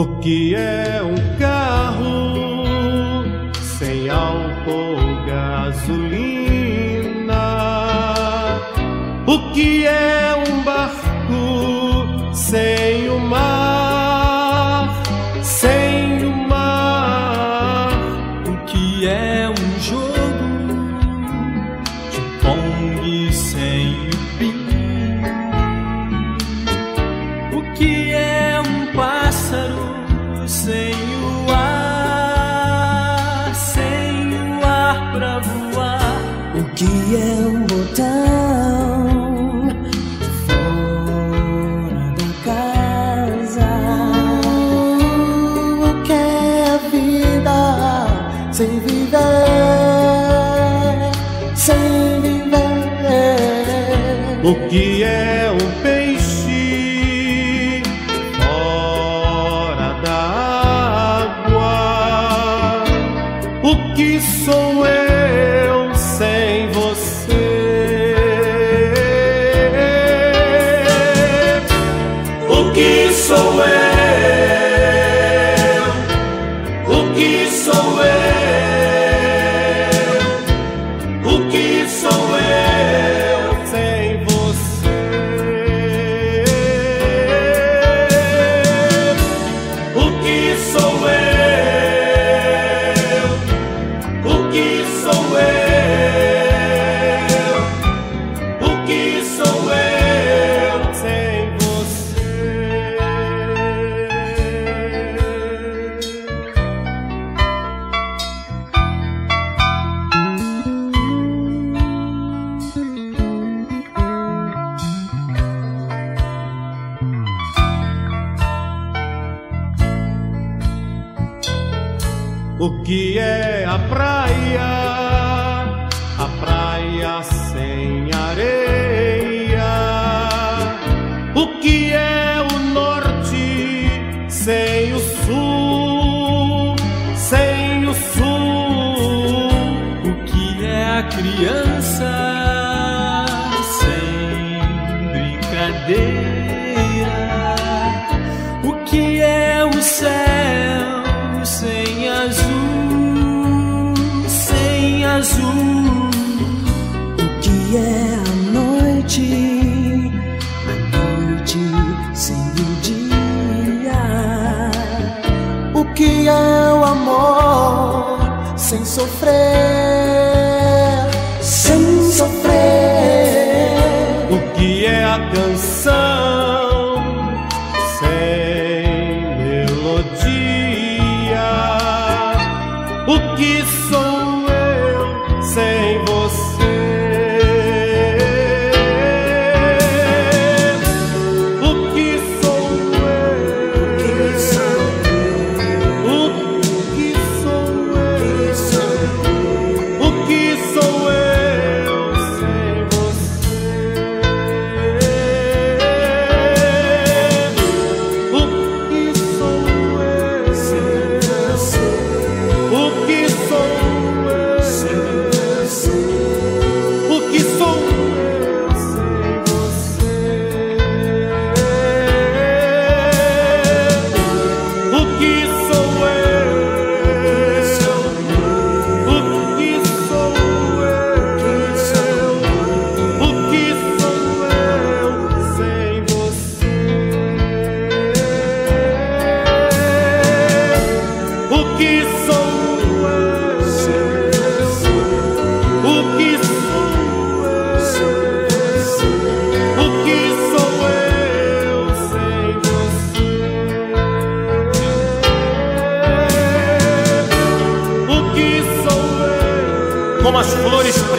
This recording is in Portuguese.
O que é um carro sem álcool ou gasolina? O que é um barco sem o mar? Sem o mar. O que é um jogo de pong sem o pin? O que é um pássaro sem o ar pra voar? O que é um botão fora da casa? O que é a vida sem viver? Sem viver. O que é um peixe fora da água? O que sou eu sem você? O que sou eu? O que sou eu? O que sou eu sem você? O que sou eu? O que é a praia? A praia sem areia. O que é o norte sem o sul? Sem o sul. O que é a criança sem brincadeira? O que é o céu sem azul, sem azul? O que é a noite sem o dia? O que é o amor sem sofrer, sem sofrer? O que é a canção sem melodia? O que sou eu sem você? O que sou eu? O que sou eu? O que sou eu sem você? O que sou eu sem você? Como as flores